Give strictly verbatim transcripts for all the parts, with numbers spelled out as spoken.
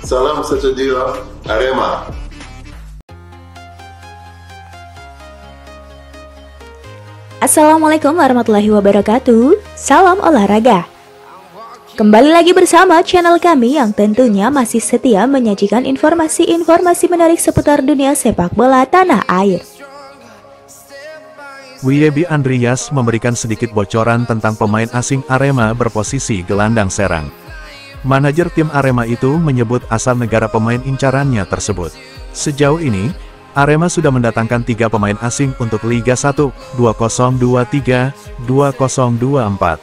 Salam sejahtera Arema. Assalamualaikum warahmatullahi wabarakatuh. Salam olahraga. Kembali lagi bersama channel kami yang tentunya masih setia menyajikan informasi-informasi menarik seputar dunia sepak bola tanah air. Wiebi Andreas memberikan sedikit bocoran tentang pemain asing Arema berposisi gelandang serang. Manajer tim Arema itu menyebut asal negara pemain incarannya tersebut. Sejauh ini, Arema sudah mendatangkan tiga pemain asing untuk Liga satu, dua ribu dua puluh tiga, dua ribu dua puluh empat.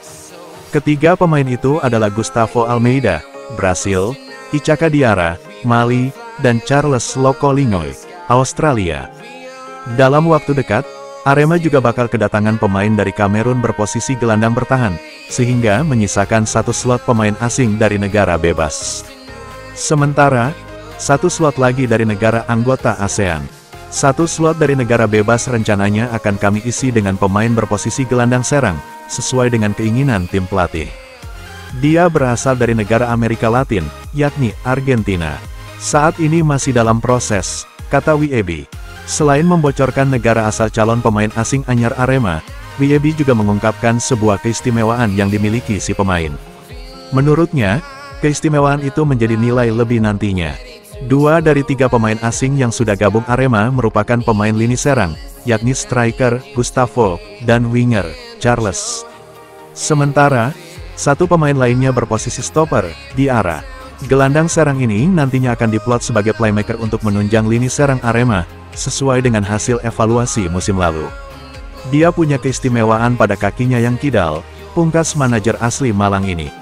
Ketiga pemain itu adalah Gustavo Almeida, Brasil, Ichaka Diara, Mali, dan Charles Lokolingoy, Australia. Dalam waktu dekat, Arema juga bakal kedatangan pemain dari Kamerun berposisi gelandang bertahan, sehingga menyisakan satu slot pemain asing dari negara bebas. Sementara, satu slot lagi dari negara anggota ASEAN. Satu slot dari negara bebas rencananya akan kami isi dengan pemain berposisi gelandang serang, sesuai dengan keinginan tim pelatih. Dia berasal dari negara Amerika Latin, yakni Argentina. Saat ini masih dalam proses, kata Wiebi. Selain membocorkan negara asal calon pemain asing anyar Arema, Wiebi juga mengungkapkan sebuah keistimewaan yang dimiliki si pemain. Menurutnya, keistimewaan itu menjadi nilai lebih nantinya. Dua dari tiga pemain asing yang sudah gabung Arema merupakan pemain lini serang, yakni striker Gustavo dan winger Charles. Sementara, satu pemain lainnya berposisi stopper, Diara. Gelandang serang ini nantinya akan diplot sebagai playmaker untuk menunjang lini serang Arema, sesuai dengan hasil evaluasi musim lalu. Dia punya keistimewaan pada kakinya yang kidal, pungkas manajer asli Malang ini.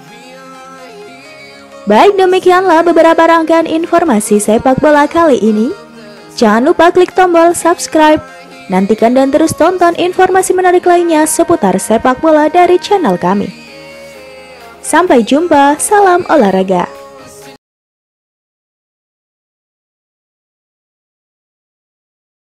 Baik, demikianlah beberapa rangkaian informasi sepak bola kali ini. Jangan lupa klik tombol subscribe. Nantikan dan terus tonton informasi menarik lainnya seputar sepak bola dari channel kami. Sampai jumpa, salam olahraga.